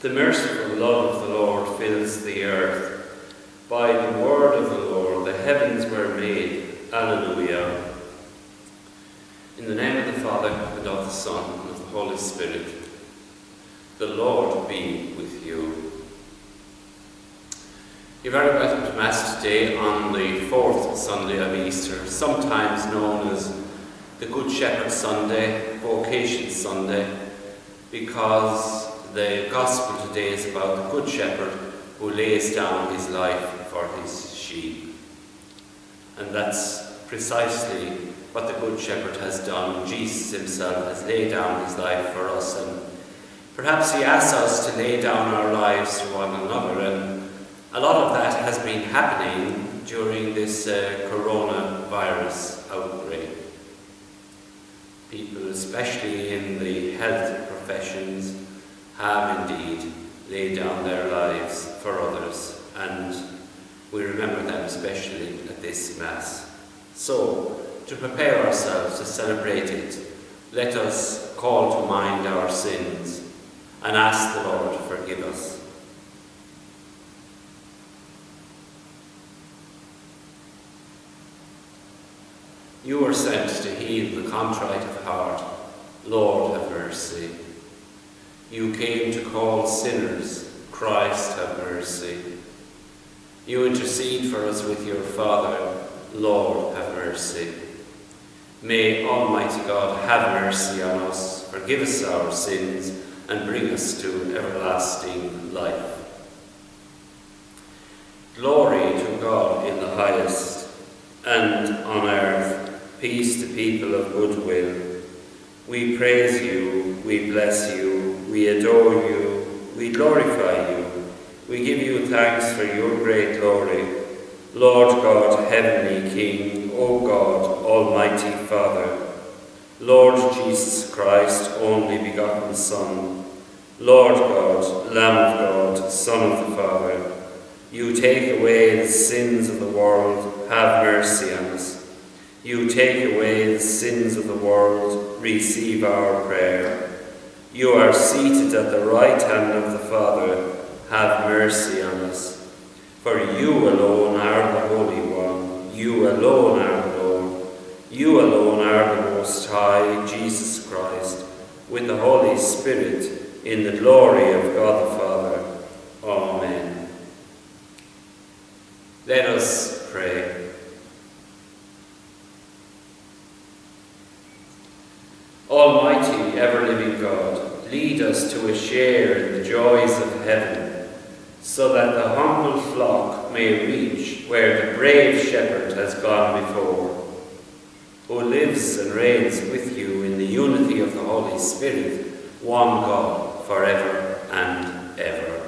The merciful love of the Lord fills the earth. By the word of the Lord the heavens were made. Alleluia. In the name of the Father, and of the Son, and of the Holy Spirit. The Lord be with you. You're very welcome to Mass today on the fourth Sunday of Easter, sometimes known as the Good Shepherd Sunday, Vocation Sunday, because the Gospel today is about the Good Shepherd who lays down his life for his sheep. And that's precisely what the Good Shepherd has done. Jesus himself has laid down his life for us, and perhaps he asks us to lay down our lives to one another, and a lot of that has been happening during this coronavirus outbreak. People, especially in the health professions, have indeed laid down their lives for others, and we remember them especially at this Mass. So, to prepare ourselves to celebrate it, let us call to mind our sins and ask the Lord to forgive us. You were sent to heal the contrite of heart. Lord, have mercy. You came to call sinners, Christ have mercy. You intercede for us with your Father, Lord have mercy. May Almighty God have mercy on us, forgive us our sins, and bring us to everlasting life. Glory to God in the highest, and on earth peace to people of good will. We praise you, we bless you, we adore you, we glorify you, we give you thanks for your great glory. Lord God, Heavenly King, O God, Almighty Father, Lord Jesus Christ, only begotten Son, Lord God, Lamb of God, Son of the Father, you take away the sins of the world, have mercy on us. You take away the sins of the world, receive our prayer. You are seated at the right hand of the Father, have mercy on us. For you alone are the Holy One, you alone are the Lord, you alone are the Most High, Jesus Christ, with the Holy Spirit, in the glory of God the Father. Amen. Let us pray. Almighty, ever-living God, lead us to a share in the joys of heaven, so that the humble flock may reach where the brave shepherd has gone before, who lives and reigns with you in the unity of the Holy Spirit, one God, forever and ever.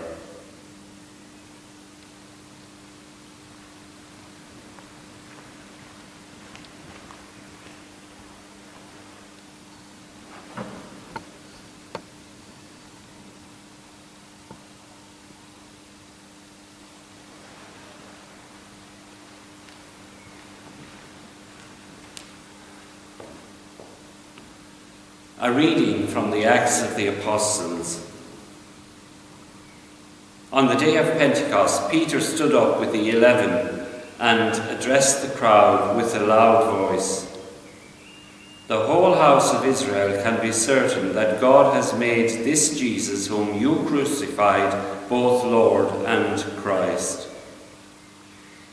A reading from the Acts of the Apostles. On the day of Pentecost, Peter stood up with the 11 and addressed the crowd with a loud voice. The whole house of Israel can be certain that God has made this Jesus, whom you crucified, both Lord and Christ.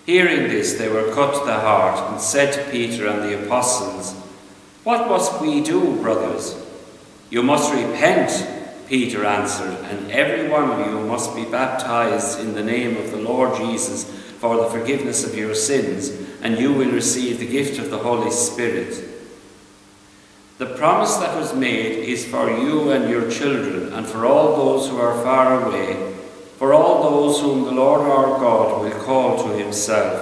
Hearing this, they were cut to the heart and said to Peter and the apostles, "What must we do, brothers?" "You must repent," Peter answered, "and every one of you must be baptized in the name of the Lord Jesus for the forgiveness of your sins, and you will receive the gift of the Holy Spirit. The promise that was made is for you and your children, and for all those who are far away, for all those whom the Lord our God will call to himself."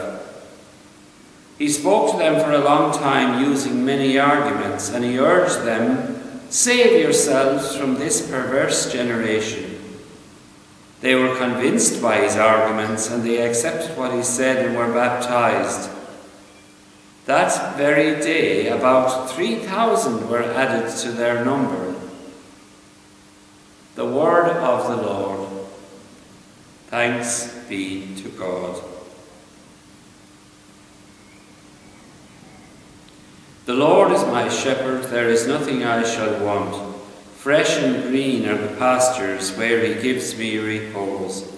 He spoke to them for a long time using many arguments, and he urged them, "Save yourselves from this perverse generation." They were convinced by his arguments, and they accepted what he said and were baptized. That very day, about 3,000 were added to their number. The word of the Lord. Thanks be to God. The Lord is my shepherd, there is nothing I shall want. Fresh and green are the pastures where he gives me repose.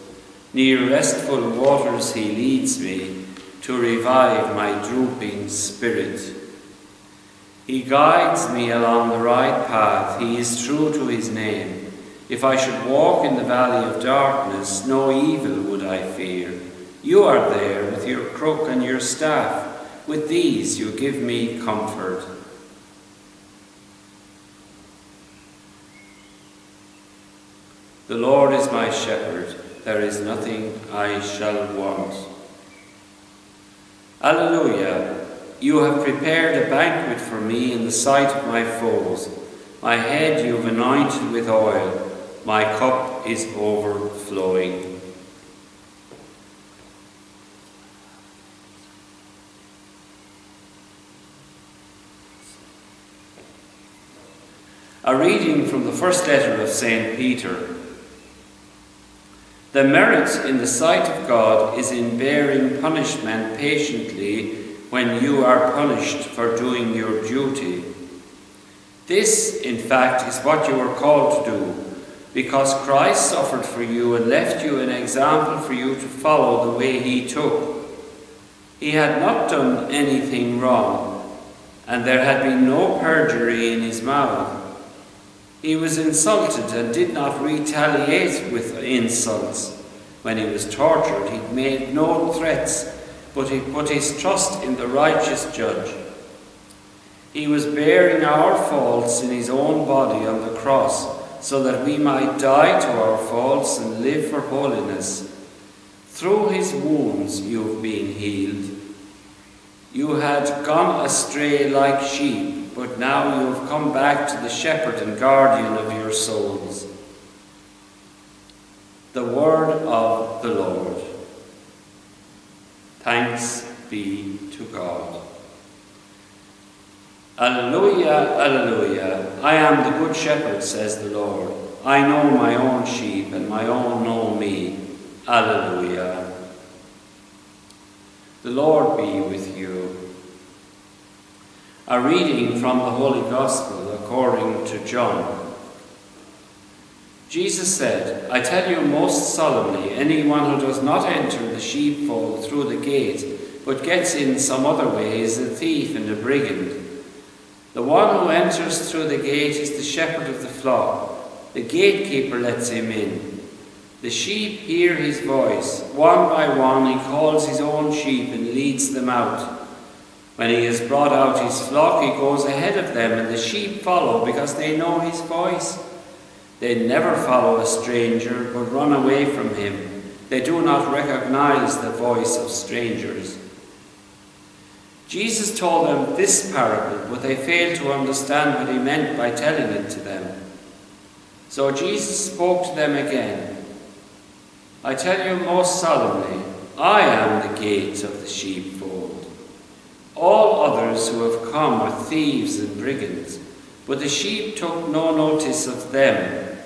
Near restful waters he leads me to revive my drooping spirit. He guides me along the right path, he is true to his name. If I should walk in the valley of darkness, no evil would I fear. You are there with your crook and your staff, with these you give me comfort. The Lord is my shepherd, there is nothing I shall want. Alleluia! You have prepared a banquet for me in the sight of my foes. My head you have anointed with oil, my cup is overflowing. A reading from the first letter of St. Peter. The merit in the sight of God is in bearing punishment patiently when you are punished for doing your duty. This, in fact, is what you were called to do, because Christ suffered for you and left you an example for you to follow the way he took. He had not done anything wrong, and there had been no perjury in his mouth. He was insulted and did not retaliate with insults. When he was tortured, he made no threats, but he put his trust in the righteous judge. He was bearing our faults in his own body on the cross, so that we might die to our faults and live for holiness. Through his wounds you have been healed. You had gone astray like sheep, but now you have come back to the shepherd and guardian of your souls. The word of the Lord. Thanks be to God. Alleluia, alleluia. I am the good shepherd, says the Lord. I know my own sheep, and my own know me. Alleluia. The Lord be with you. A reading from the Holy Gospel according to John. Jesus said, I tell you most solemnly, anyone who does not enter the sheepfold through the gate, but gets in some other way, is a thief and a brigand. The one who enters through the gate is the shepherd of the flock. The gatekeeper lets him in. The sheep hear his voice. One by one he calls his own sheep and leads them out. When he has brought out his flock, he goes ahead of them, and the sheep follow, because they know his voice. They never follow a stranger, but run away from him. They do not recognize the voice of strangers. Jesus told them this parable, but they failed to understand what he meant by telling it to them. So Jesus spoke to them again. I tell you most solemnly, I am the gate of the sheepfold. All others who have come are thieves and brigands, but the sheep took no notice of them.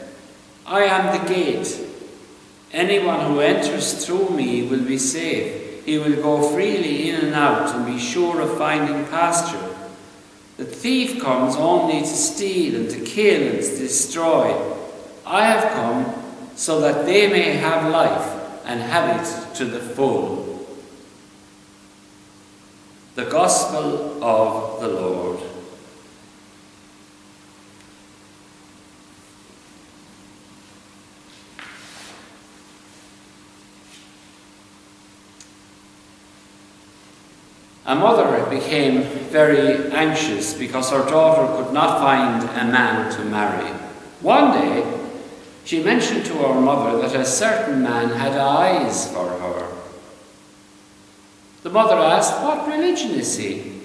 I am the gate. Anyone who enters through me will be safe. He will go freely in and out and be sure of finding pasture. The thief comes only to steal and to kill and to destroy. I have come so that they may have life and have it to the full. The Gospel of the Lord. A mother became very anxious because her daughter could not find a man to marry. One day, she mentioned to her mother that a certain man had eyes for her. The mother asked, what religion is he?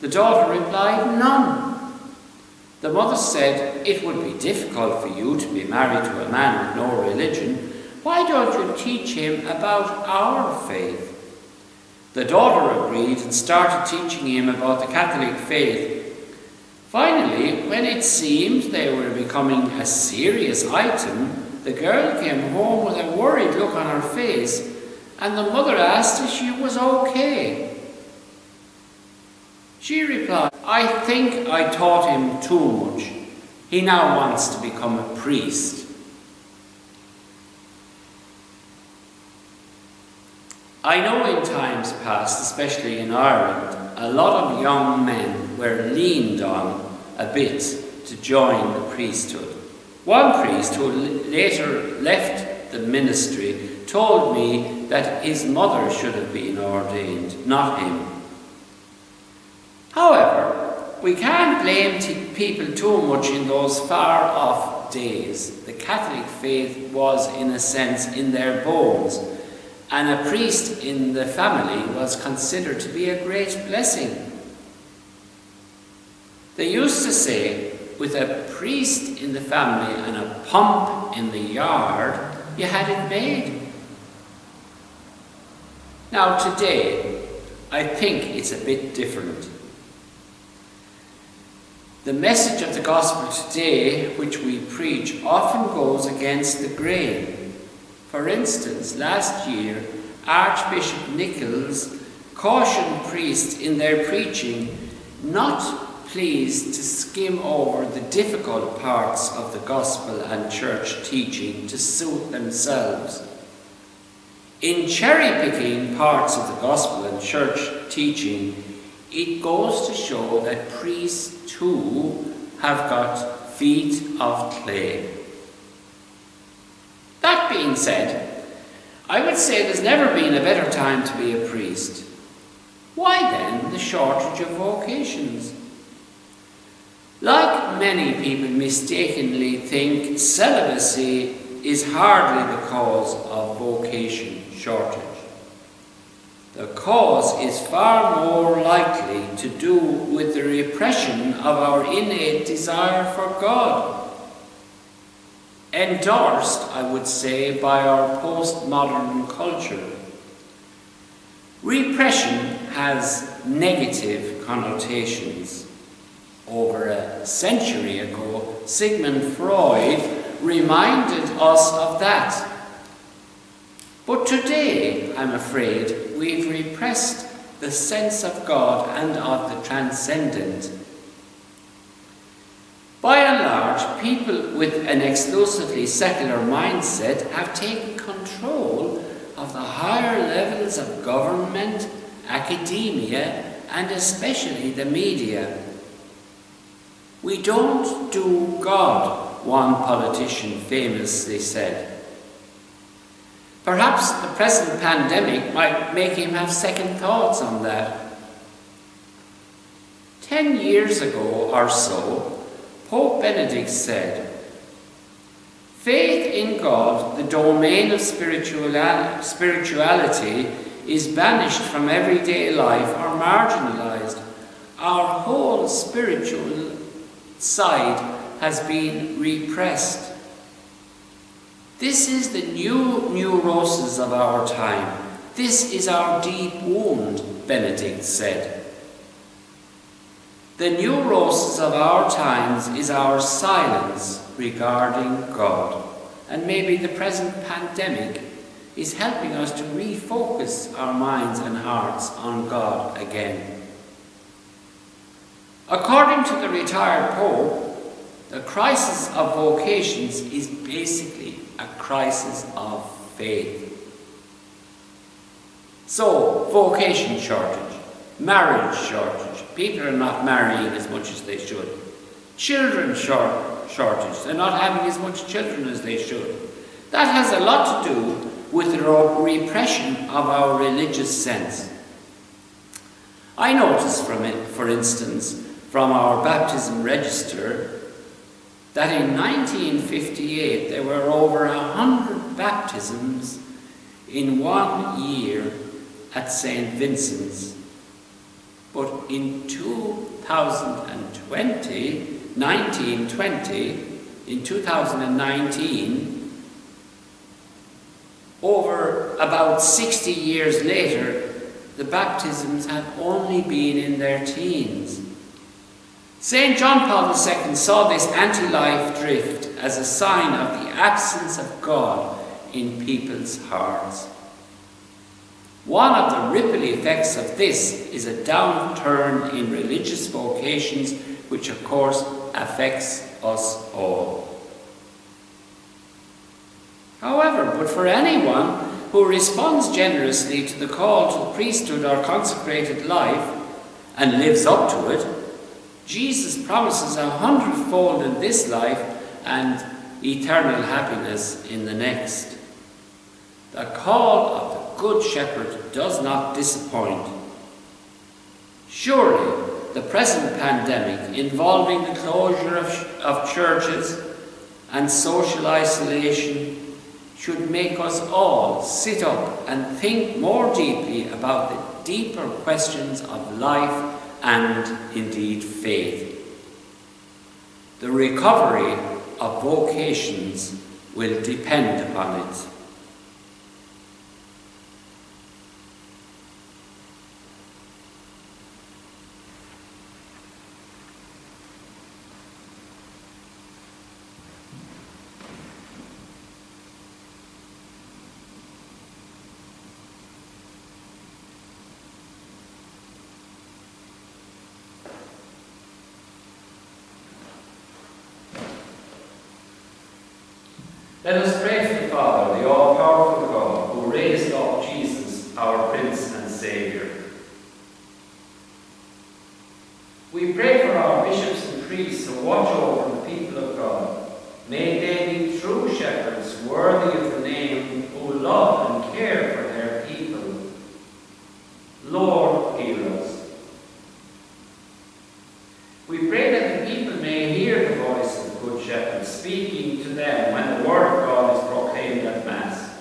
The daughter replied, none. The mother said, it would be difficult for you to be married to a man with no religion. Why don't you teach him about our faith? The daughter agreed and started teaching him about the Catholic faith. Finally, when it seemed they were becoming a serious item, The girl came home with a worried look on her face, and the mother asked if she was okay. She replied, "I think I taught him too much. He now wants to become a priest." I know in times past, especially in Ireland, a lot of young men were leaned on a bit to join the priesthood. One priest, who later left the ministry, told me that his mother should have been ordained, not him. However, we can't blame people too much in those far-off days. The Catholic faith was, in a sense, in their bones, and a priest in the family was considered to be a great blessing. They used to say, with a priest in the family and a pump in the yard, you had it made. Now today, I think it's a bit different. The message of the gospel today, which we preach, often goes against the grain. For instance, last year, Archbishop Nichols cautioned priests in their preaching not pleased to skim over the difficult parts of the gospel and church teaching to suit themselves. In cherry-picking parts of the gospel and church teaching, it goes to show that priests too have got feet of clay. That being said, I would say there's never been a better time to be a priest. Why then the shortage of vocations? Like many people mistakenly think, celibacy is hardly the cause of vocation shortage. The cause is far more likely to do with the repression of our innate desire for God, endorsed, I would say, by our postmodern culture. Repression has negative connotations. Over a century ago, Sigmund Freud reminded us of that. But today, I'm afraid, we've repressed the sense of God and of the transcendent. By and large, people with an exclusively secular mindset have taken control of the higher levels of government, academia, and especially the media. "We don't do God," one politician famously said. Perhaps the present pandemic might make him have second thoughts on that. 10 years ago or so, Pope Benedict said, "Faith in God, the domain of spirituality, is banished from everyday life or marginalized. Our whole spiritual side has been repressed. This is the new neurosis of our time. This is our deep wound," Benedict said. The neurosis of our times is our silence regarding God, and maybe the present pandemic is helping us to refocus our minds and hearts on God again. According to the retired Pope, the crisis of vocations is basically a crisis of faith. So, vocation shortage, marriage shortage, people are not marrying as much as they should. Children shortage, they're not having as much children as they should. That has a lot to do with the repression of our religious sense. I noticed from it, for instance, from our baptism register, that in 1958 there were over 100 baptisms in one year at Saint Vincent's. But in 2019, over about 60 years later, the baptisms have only been in their teens. Saint John Paul II saw this anti-life drift as a sign of the absence of God in people's hearts. One of the ripple effects of this is a downturn in religious vocations, which of course affects us all. However, but for anyone who responds generously to the call to the priesthood or consecrated life and lives up to it, Jesus promises 100-fold in this life and eternal happiness in the next. The call of the Good Shepherd does not disappoint. Surely, the present pandemic involving the closure of churches and social isolation should make us all sit up and think more deeply about the deeper questions of life and indeed faith. The recovery of vocations will depend upon it. Let us pray to the Father, the all-powerful God, who raised up Jesus, our Prince and Saviour. We pray for our bishops and priests who watch over the people of God. May they be true shepherds, worthy of the name, who love and care for their people. Lord, hear us. We pray that the people may hear the voice of the Good Shepherd speaking to them when the Word of God is proclaimed at Mass.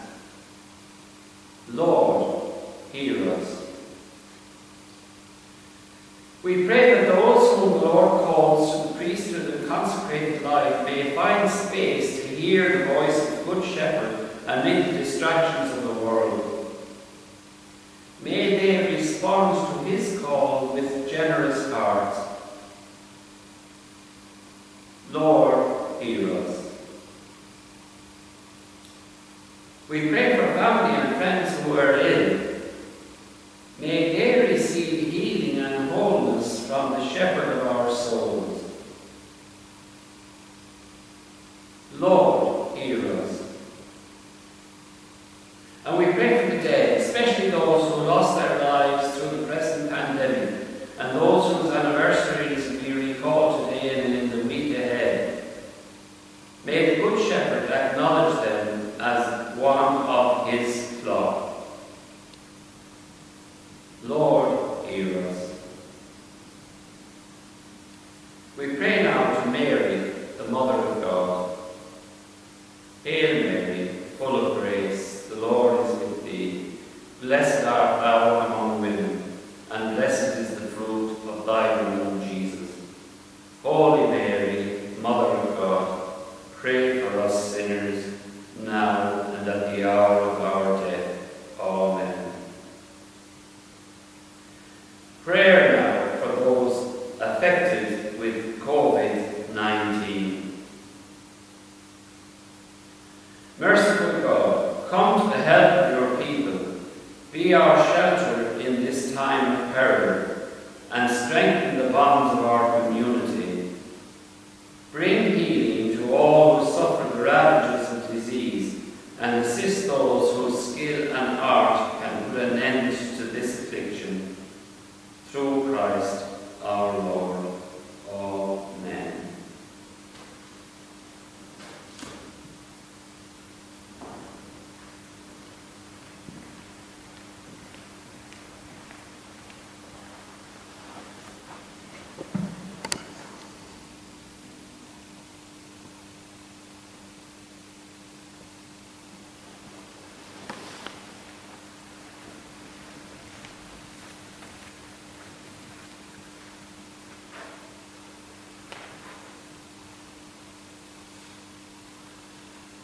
Lord, hear us. We pray that those whom the Lord calls to the priesthood and consecrated life may find space to hear the voice of the Good Shepherd amid the distractions of the world. May they respond to his call with generous hearts. Lord, hear us. We pray for family and friends who are ill. May they receive healing and wholeness from the Shepherd of our souls. Lord, hear us. And we pray for the dead, especially those who lost their lives through the present pandemic, and those whose anniversaries will be recalled today and in the week ahead. May the Good Shepherd acknowledge them as one of his flock. Lord, hear us. We pray now to Mary, the Mother of God. Hail Mary, full of grace, the Lord is with thee. Blessed art thou among women, and blessed is the fruit of thy womb, Jesus. Holy Mary, Mother of God, pray for us sinners, now and at the hour of our death. Amen. Prayer now for those affected with COVID-19. Merciful God, come to the help of your people. Be our shelter in this time of peril, and strengthen the bonds of our community. Bring healing to all who suffer the ravages and assist those whose skill and art can put an end to this affliction. Through Christ our Lord. Amen.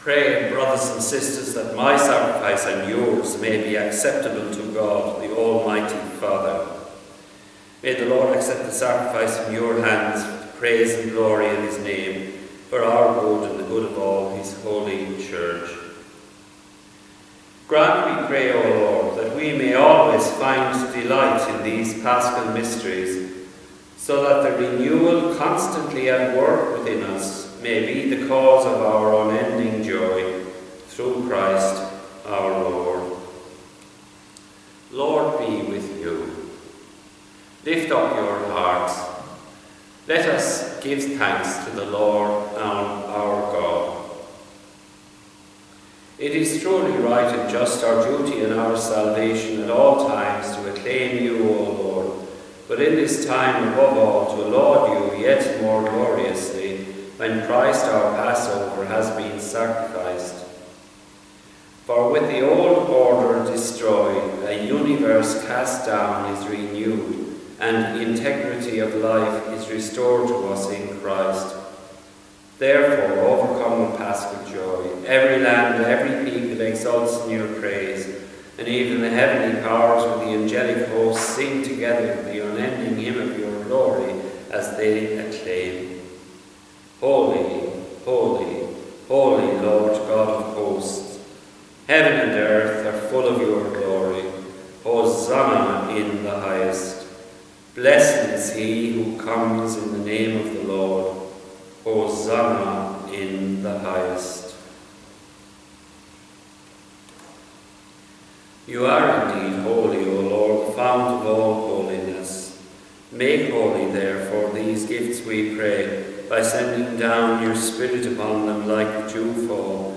Pray, brothers and sisters, that my sacrifice and yours may be acceptable to God, the Almighty Father. May the Lord accept the sacrifice from your hands for the praise and glory of his name, for our good and the good of all his holy church. Grant, we pray, O Lord, that we may always find delight in these paschal mysteries, so that the renewal constantly at work within us may be the cause of our unending joy, through Christ our Lord. Lord be with you. Lift up your hearts. Let us give thanks to the Lord our God. It is truly right and just, our duty and our salvation at all times, to acclaim you, O Lord, but in this time above all to laud you yet more gloriously, when Christ our Passover has been sacrificed. For with the old order destroyed, a universe cast down is renewed, and integrity of life is restored to us in Christ. Therefore, overcome with paschal joy, every land, every people exalts in your praise, and even the heavenly powers with the angelic hosts sing together the unending hymn of your glory as they acclaim: Holy, holy, holy Lord God of hosts, heaven and earth are full of your glory. Hosanna in the highest. Blessed is he who comes in the name of the Lord. Hosanna in the highest. You are indeed holy, O Lord, the fount of all holiness. Make holy, therefore, these gifts, we pray, by sending down your Spirit upon them like the dewfall,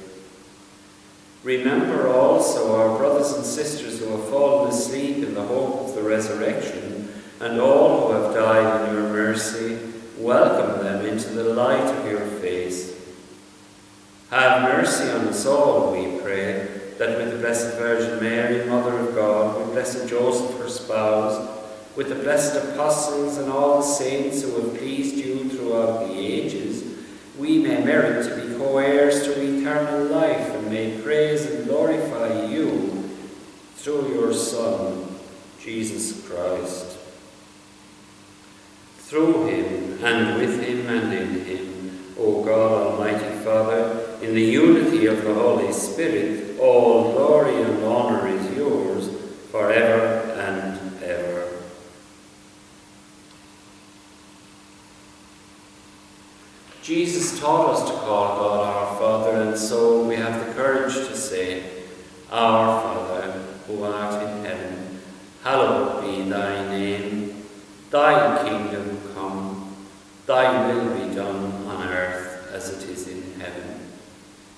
Remember also our brothers and sisters who have fallen asleep in the hope of the resurrection, and all who have died in your mercy. Welcome them into the light of your face. Have mercy on us all, we pray, that with the Blessed Virgin Mary, Mother of God, with Blessed Joseph, her spouse, with the blessed apostles and all the saints who have pleased you throughout the ages, we may merit to be co-heirs to eternal life and may praise and glorify you through your Son, Jesus Christ. Through him, and with him, and in him, O God, Almighty Father, in the unity of the Holy Spirit, all glory and honour is yours, forever and ever. Jesus taught us to call God our Father, and so we have the courage to say, Our Father, who art in heaven, hallowed be thy name. Thy kingdom come, thy will be done on earth as it is in heaven.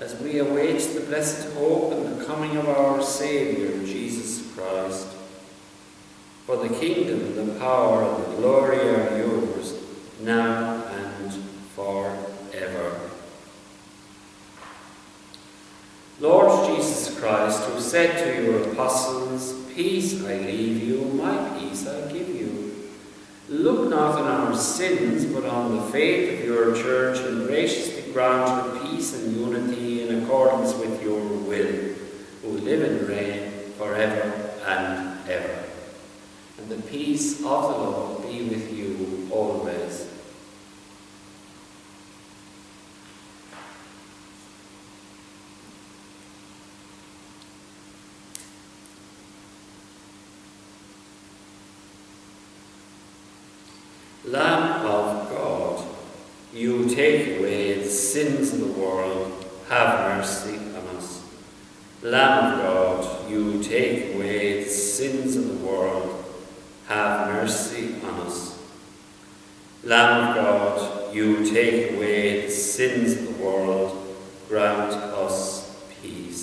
as we await the blessed hope and the coming of our Saviour, Jesus Christ. For the kingdom, the power, and the glory are yours, now and forever. Lord Jesus Christ, who said to your apostles, Peace I leave you, my peace I give you. Look not on our sins, but on the faith of your church, and graciously grant her peace and unity in accordance with your will, who live and reign forever and ever. And the peace of the Lord be with you always. Lamb of God, you take away the sins of the world, have mercy on us. Lamb of God, you take away the sins of the world, have mercy on us. Lamb of God, you take away the sins of the world, grant us peace.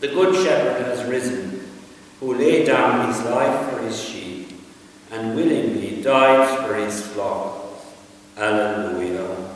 The Good Shepherd has risen, who laid down his life for his sheep, and willingly died for his flock. Alleluia.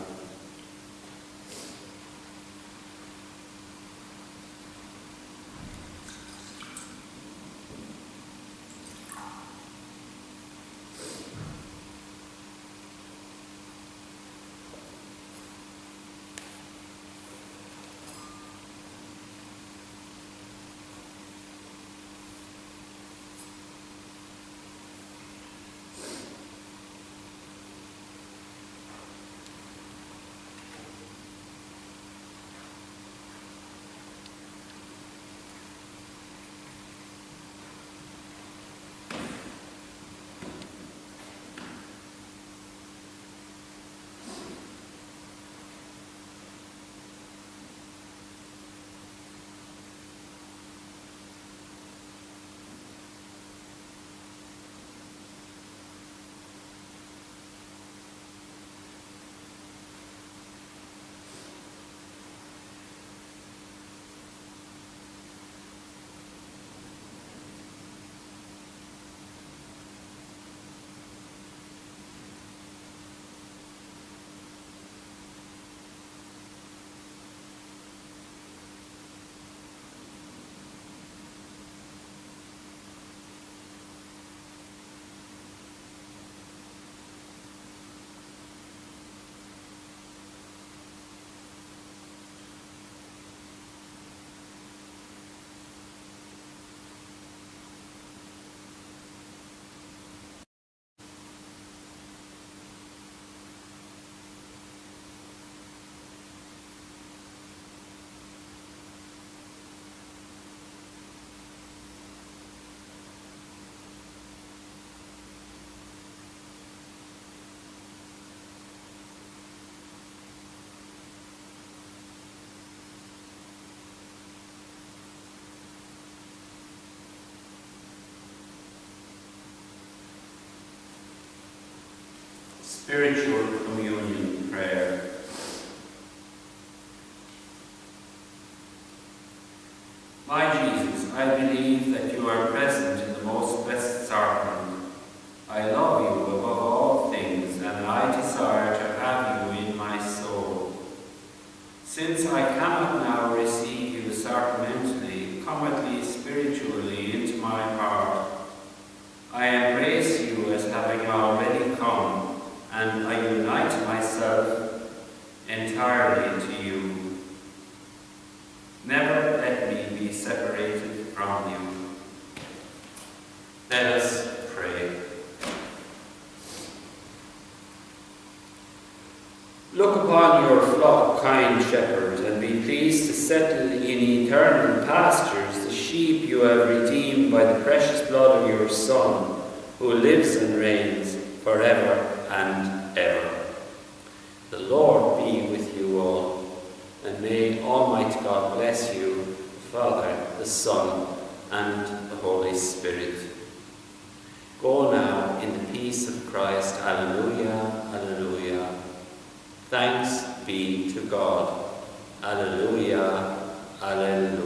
Spiritual communion prayer. My Jesus, I believe that you are present in the most blessed sacrament. I love you above all things, and I desire to have you in my soul. Since I cannot now receive you sacramentally, come at least spiritually into my heart. I embrace you as having already come, and I unite myself entirely to you. Never let me be separated from you. Let us pray. Look upon your flock, kind shepherd, and be pleased to settle in eternal pastures the sheep you have redeemed by the precious blood of your Son, who lives and reigns forever and ever. The Lord be with you all, and may Almighty God bless you, the Father, the Son, and the Holy Spirit. Go now in the peace of Christ. Alleluia, alleluia. Thanks be to God. Alleluia, alleluia.